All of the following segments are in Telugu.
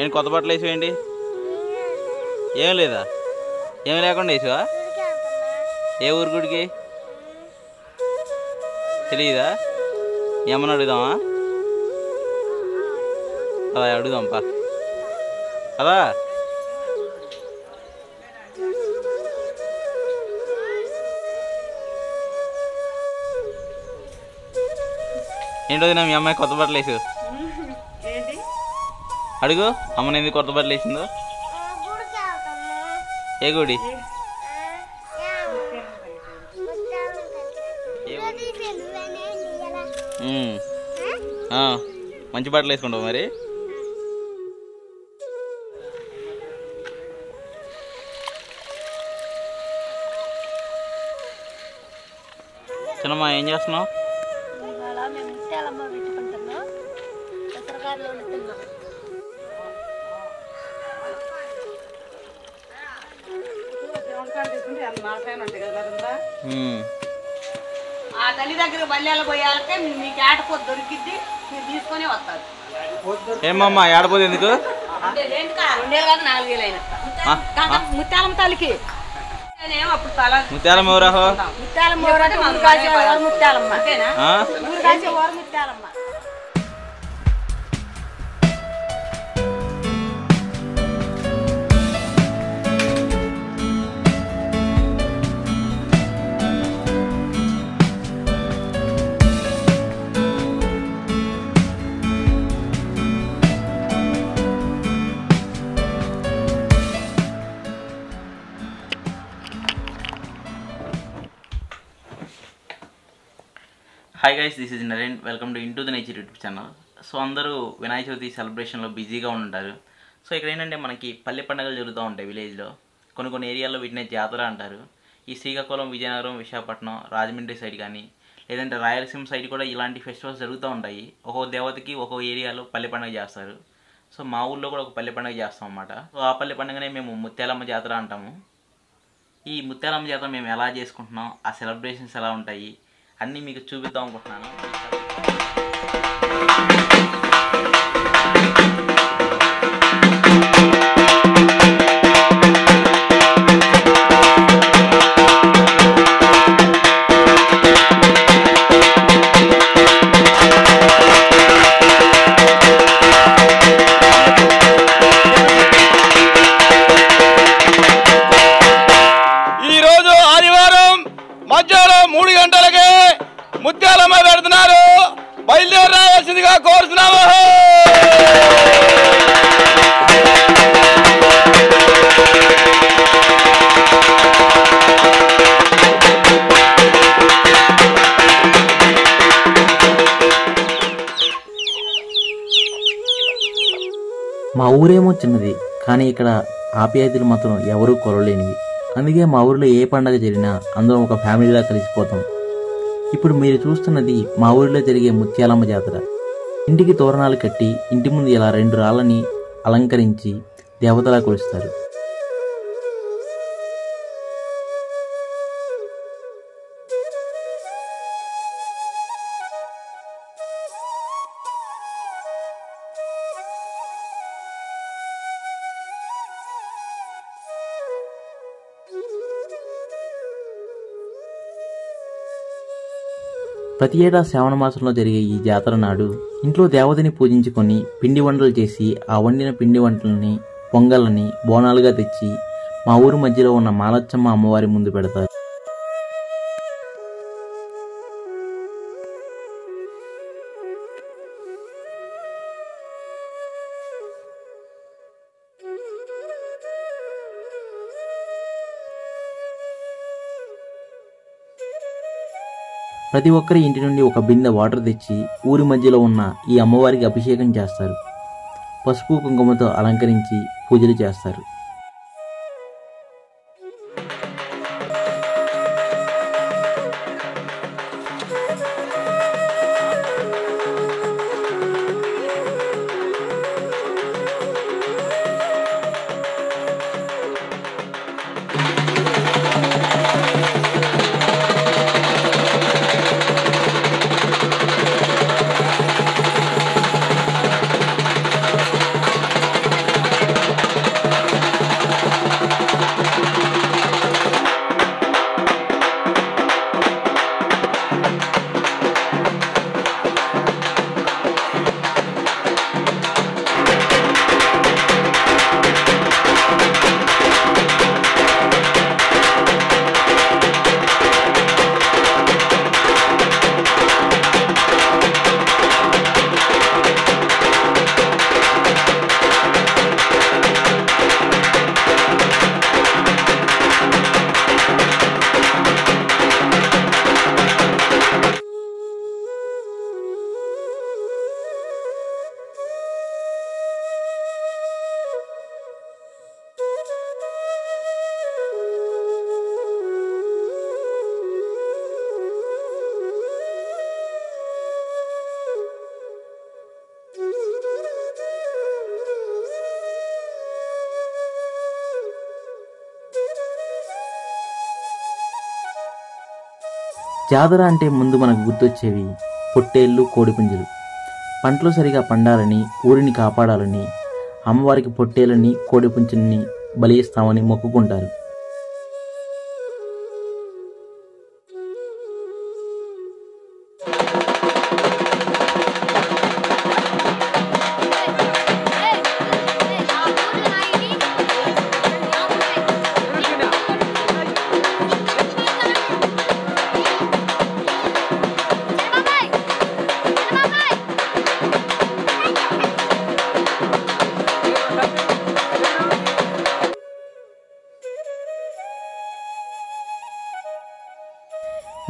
ఏం కొత్త బట్టలు వేసేయండి? ఏం లేదా? ఏమి లేకుండా వేసావా? ఏ ఊరు గుడికి తెలియదా? ఏమన్నా అడుగుదామా? అలా అడుగుదాం పా కదా. ఏంటో మీ అమ్మాయి కొత్త బట్టలు వేసావు? అడుగు అమ్మని ఎందుకు కొత్త బట్టలు వేసిందో. ఏ గుడి? మంచి బట్టలు వేసుకుంటావు మరి. చిన్నమ్మా ఏం చేస్తున్నావు? ఆ తల్లి దగ్గర బల్యాలు పోయాలంటే మీకు ఆడపోతు దొరికిద్ది, మీరు తీసుకొని వస్తారు. ఏమమ్మా ఆడపోతే ఎందుకు? 2000 కాదు 4000 అయినా ముత్యాలమ్మ తల్లికి. ముత్యాలమ్మ ఎవరాహో? ముత్యాలమ్మ ఎవరంటే ముత్యాలమ్మ అంతేనా? Muthyalamma hi guys, this is Naren. Welcome to into the nature YouTube channel. So అందరూ వినాయక చవితి సెలబ్రేషన్లో బిజీగా ఉంటారు. సో ఇక్కడ ఏంటంటే మనకి పల్లె పండుగలు జరుగుతూ ఉంటాయి విలేజ్లో. కొన్ని కొన్ని ఏరియాల్లో వీటిని జాతర అంటారు. ఈ శ్రీకాకుళం, విజయనగరం, విశాఖపట్నం, రాజమండ్రి సైడ్ కానీ లేదంటే రాయలసీమ సైడ్ కూడా ఇలాంటి ఫెస్టివల్స్ జరుగుతూ ఉంటాయి. ఒక్కో దేవతకి ఒక్కో ఏరియాలో పల్లె పండుగ చేస్తారు. సో మా ఊళ్ళో కూడా ఒక పల్లె పండుగ చేస్తాం అన్నమాట. సో ఆ పల్లె పండుగనే మేము ముత్యాలమ్మ జాతర అంటాము. ఈ ముత్యాలమ్మ జాతర మేము ఎలా చేసుకుంటున్నాం, ఆ సెలబ్రేషన్స్ ఎలా ఉంటాయి అన్నీ మీకు చూపిద్దాం అనుకుంటున్నాను. ఈరోజు ఆదివారం మధ్యాహ్నం 3 గంటలకే ముత్యాలమ్మ పెడుతున్నారు. బయలుదేరి రావాల్సిందిగా కోరుతున్నాము. మా ఊరేమో చిన్నది, కానీ ఇక్కడ ఆప్యాయతలు మాత్రం ఎవరూ కొరలేనివి. అందుకే మా ఊరిలో ఏ పండగ జరిగినా అందరం ఒక ఫ్యామిలీలా కలిసిపోతాం. ఇప్పుడు మీరు చూస్తున్నది మా ఊరిలో జరిగే ముత్యాలమ్మ జాతర. ఇంటికి తోరణాలు కట్టి ఇంటి ముందు ఇలా 2 రాళ్ళని అలంకరించి దేవతలా కొలుస్తారు. ప్రతి ఏటా శ్రావణ మాసంలో జరిగే ఈ జాతర నాడు ఇంట్లో దేవతని పూజించుకొని పిండి వంటలు చేసి ఆ వండిన పిండి వంటలని, పొంగళ్ళని బోనాలుగా తెచ్చి మా ఊరు మధ్యలో ఉన్న మాలచ్చమ్మ అమ్మవారి ముందు పెడతారు. ప్రతి ఒక్కరి ఇంటి నుండి ఒక బిందె వాటర్ తెచ్చి ఊరి మధ్యలో ఉన్న ఈ అమ్మవారికి అభిషేకం చేస్తారు. పసుపు కుంకుమతో అలంకరించి పూజలు చేస్తారు. జాతర అంటే ముందు మనకు గుర్తొచ్చేవి పొట్టేళ్ళు, కోడిపుంజులు. పంటలు సరిగా పండాలని, ఊరిని కాపాడాలని అమ్మవారికి పొట్టేళ్ళని, కోడిపుంజుల్ని బలి ఇస్తామని మొక్కుకుంటారు.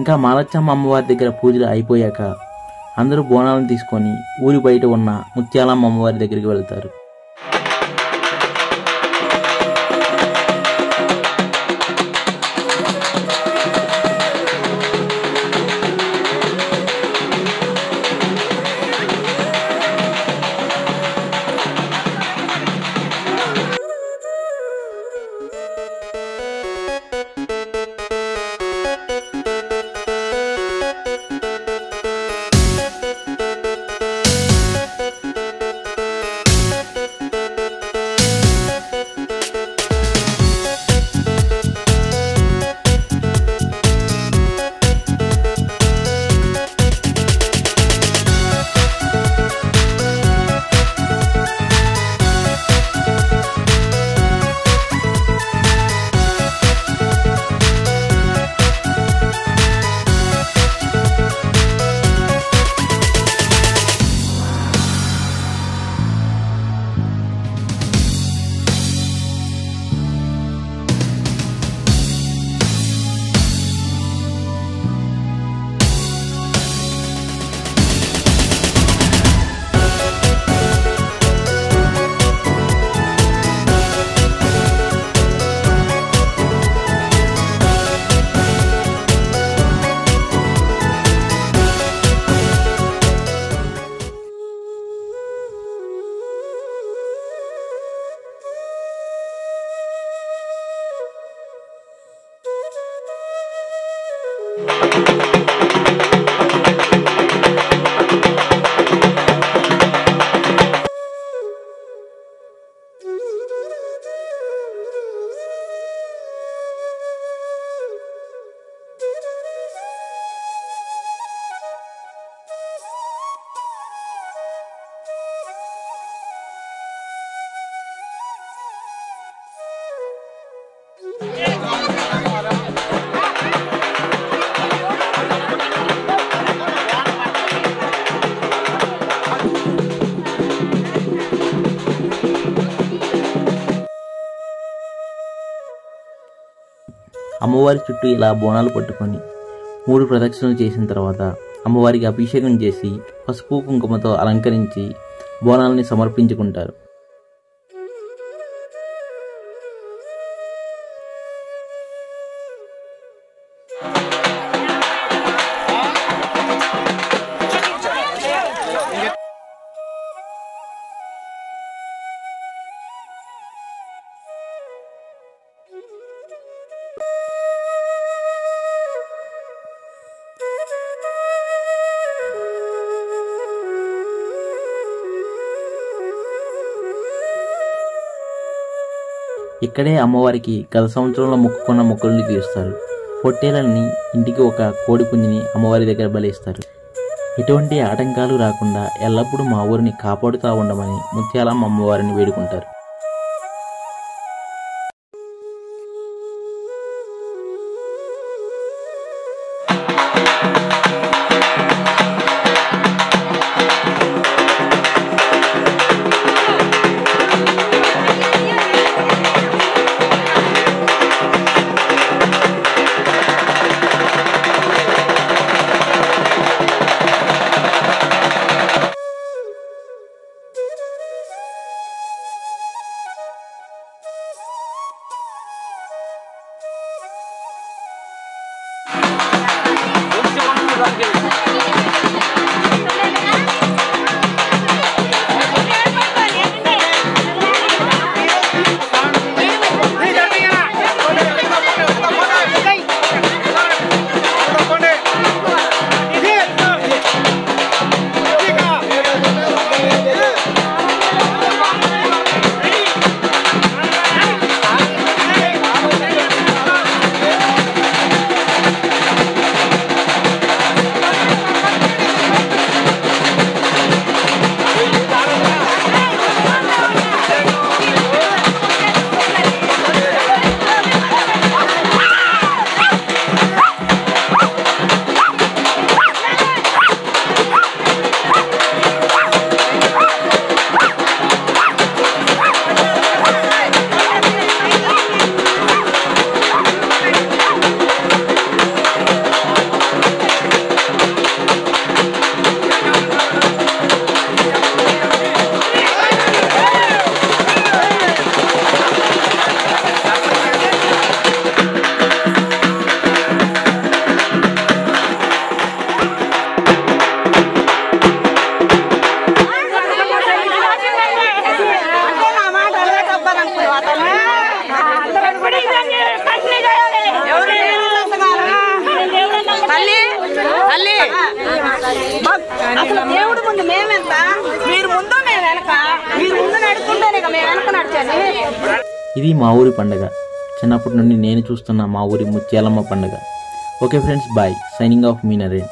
ఇంకా మాలచ్చమ్మ అమ్మవారి దగ్గర పూజలు అయిపోయాక అందరూ బోనాలను తీసుకొని ఊరి బయట ఉన్న ముత్యాలమ్మ అమ్మవారి దగ్గరికి వెళ్తారు. అమ్మవారి చుట్టూ ఇలా బోనాలు పట్టుకొని 3 ప్రదక్షిణలు చేసిన తర్వాత అమ్మవారికి అభిషేకం చేసి పసుపు కుంకుమతో అలంకరించి బోనాలని సమర్పించుకుంటారు. ఇక్కడే అమ్మవారికి గత సంవత్సరంలో మొక్కుకున్న మొక్కల్ని తీరుస్తారు. పొట్టేళ్ళని, ఇంటికి ఒక కోడిపుంజిని అమ్మవారి దగ్గర బలిస్తారు. ఎటువంటి ఆటంకాలు రాకుండా ఎల్లప్పుడూ మా ఊరిని కాపాడుతూ ఉండమని ముత్యాలమ్మ అమ్మవారిని వేడుకుంటారు. అసలు దేవుడు ముందు మేమెంత, మీరు ముందు మేము వెనక, మీరు ముందు నడుచుకుంటేనే మేము వెనక నడిచాను. ఇది మా ఊరి పండుగ. చిన్నప్పటి నుండి నేను చూస్తున్న మా ఊరి ముత్యాలమ్మ పండుగ. Okay friends, bye. Signing off మీ నరేన్.